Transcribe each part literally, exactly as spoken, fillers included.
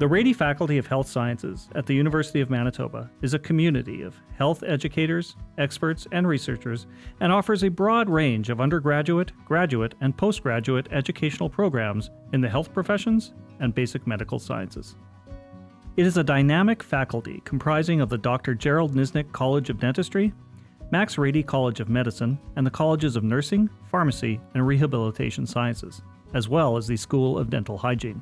The Rady Faculty of Health Sciences at the University of Manitoba is a community of health educators, experts, and researchers, and offers a broad range of undergraduate, graduate, and postgraduate educational programs in the health professions and basic medical sciences. It is a dynamic faculty comprising of the Doctor Gerald Nisnick College of Dentistry, Max Rady College of Medicine, and the Colleges of Nursing, Pharmacy, and Rehabilitation Sciences, as well as the School of Dental Hygiene.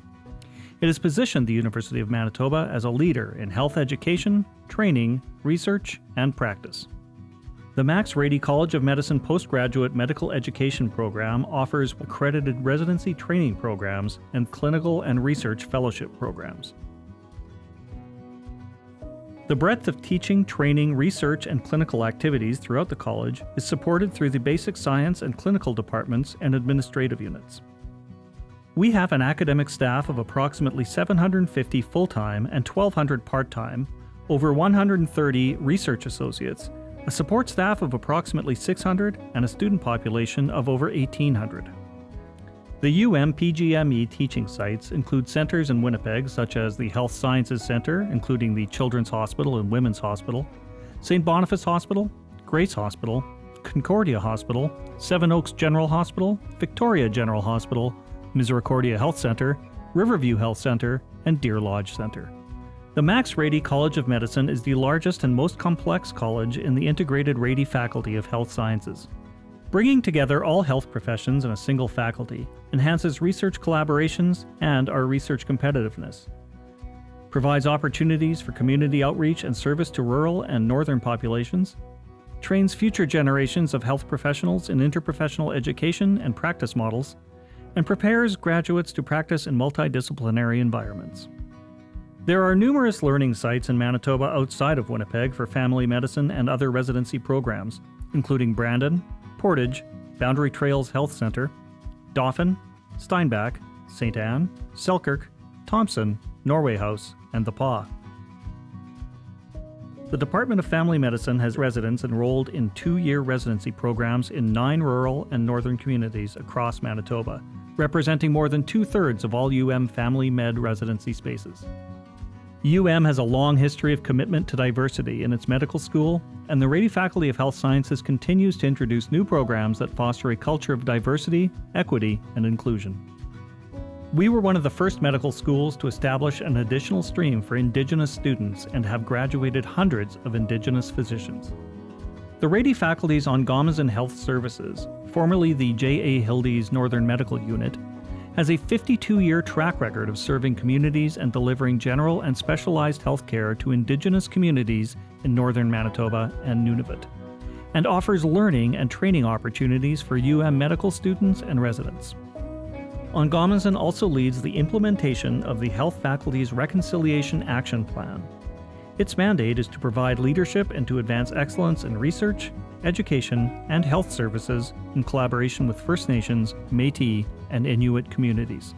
It has positioned the University of Manitoba as a leader in health education, training, research, and practice. The Max Rady College of Medicine Postgraduate Medical Education Program offers accredited residency training programs and clinical and research fellowship programs. The breadth of teaching, training, research, and clinical activities throughout the college is supported through the basic science and clinical departments and administrative units. We have an academic staff of approximately seven hundred fifty full-time and twelve hundred part-time, over one hundred thirty research associates, a support staff of approximately six hundred, and a student population of over eighteen hundred. The U M P G M E teaching sites include centers in Winnipeg such as the Health Sciences Center, including the Children's Hospital and Women's Hospital, Saint Boniface Hospital, Grace Hospital, Concordia Hospital, Seven Oaks General Hospital, Victoria General Hospital, Misericordia Health Center, Riverview Health Center, and Deer Lodge Center. The Max Rady College of Medicine is the largest and most complex college in the integrated Rady Faculty of Health Sciences. Bringing together all health professions in a single faculty enhances research collaborations and our research competitiveness, provides opportunities for community outreach and service to rural and northern populations, trains future generations of health professionals in interprofessional education and practice models, and prepares graduates to practice in multidisciplinary environments. There are numerous learning sites in Manitoba outside of Winnipeg for family medicine and other residency programs, including Brandon, Portage, Boundary Trails Health Center, Dauphin, Steinbach, Saint Anne, Selkirk, Thompson, Norway House, and The Paw. The Department of Family Medicine has residents enrolled in two-year residency programs in nine rural and northern communities across Manitoba, representing more than two-thirds of all U M Family Med residency spaces. U M has a long history of commitment to diversity in its medical school, and the Rady Faculty of Health Sciences continues to introduce new programs that foster a culture of diversity, equity, and inclusion. We were one of the first medical schools to establish an additional stream for Indigenous students and have graduated hundreds of Indigenous physicians. The Rady Faculty's Ongamazan Health Services, formerly the J A Hildes Northern Medical Unit, has a fifty-two-year track record of serving communities and delivering general and specialized health care to Indigenous communities in northern Manitoba and Nunavut, and offers learning and training opportunities for U M medical students and residents. Ongamazan also leads the implementation of the Health Faculty's Reconciliation Action Plan. Its mandate is to provide leadership and to advance excellence in research, education, and health services in collaboration with First Nations, Métis, and Inuit communities.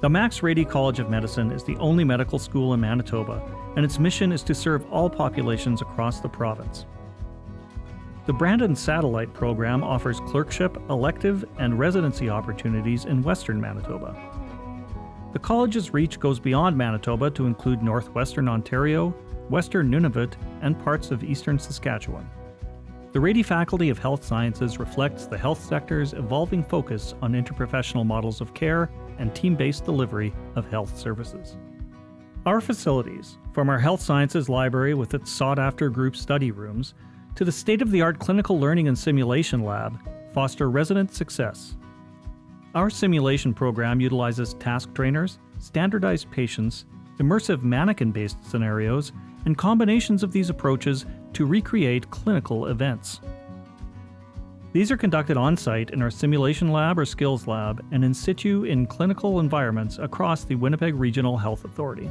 The Max Rady College of Medicine is the only medical school in Manitoba, and its mission is to serve all populations across the province. The Brandon Satellite Program offers clerkship, elective, and residency opportunities in Western Manitoba. The college's reach goes beyond Manitoba to include northwestern Ontario, western Nunavut, and parts of eastern Saskatchewan. The Rady Faculty of Health Sciences reflects the health sector's evolving focus on interprofessional models of care and team-based delivery of health services. Our facilities, from our health sciences library with its sought-after group study rooms, to the state-of-the-art clinical learning and simulation lab, foster resident success. Our simulation program utilizes task trainers, standardized patients, immersive mannequin-based scenarios, and combinations of these approaches to recreate clinical events. These are conducted on-site in our simulation lab or skills lab and in situ in clinical environments across the Winnipeg Regional Health Authority.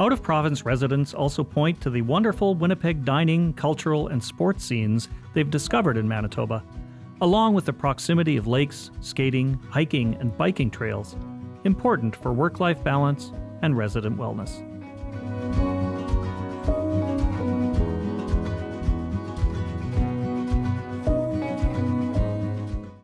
Out-of-province residents also point to the wonderful Winnipeg dining, cultural, and sports scenes they've discovered in Manitoba, along with the proximity of lakes, skating, hiking, and biking trails, important for work-life balance and resident wellness.